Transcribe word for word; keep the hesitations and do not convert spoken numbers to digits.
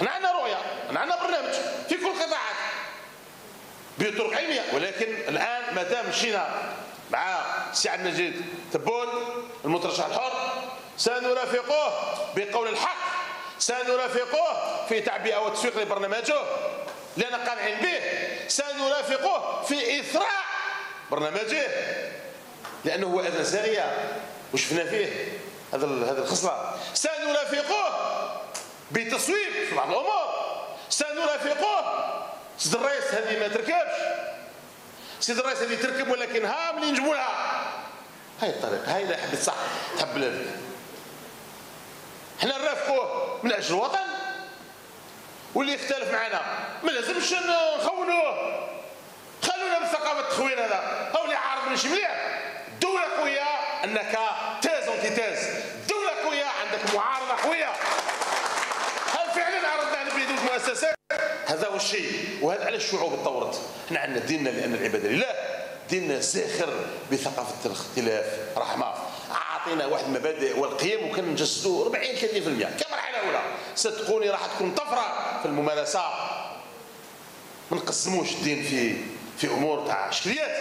احنا عندنا رؤيه، احنا عندنا برنامج في كل القطاعات بطرق علميه، ولكن الان ما دام مشينا مع سي عبد المجيد تبول المترشح الحر سنرافقوه بقول الحق، سنرافقوه في تعبئه وتسويق لبرنامجه لأن قانعين به، سنرافقوه في إثراء برنامجه لأنه هو أذن ساغية وشفنا فيه هذا هذه الخصلة، سنرافقوه بتصويب في بعض الأمور، سنرافقوه سيد الرئيس هذه ما تركبش، سيد الرئيس هذه تركب ولكن ها ملي نجموا لها هاي الطريقة، هاي إذا حبيت صح تحب بلادك. حنا نرافقوه من أجل الوطن، واللي يختلف معنا ما لازمش نخونوه، خلونا من ثقافه التخوين هذا، هو اللي عارض ماشي مليح. الدوله قويه انك تاز وانتتاز، الدوله قويه عندك معارضه قويه. هل فعلا عرضنا على البلاد والمؤسسات؟ هذا هو الشيء، وهذا علاش الشعوب تطورت. احنا عندنا ديننا لان العباده لله، ديننا زاخر بثقافه الاختلاف رحمه، اعطينا واحد المبادئ والقيم وكنجسدوه أربعين ثلاثين بالمئة كمرحله اولى. صدقوني راح تكون طفره في الممارسه. ما نقسموش الدين في في امور تاع شكليات.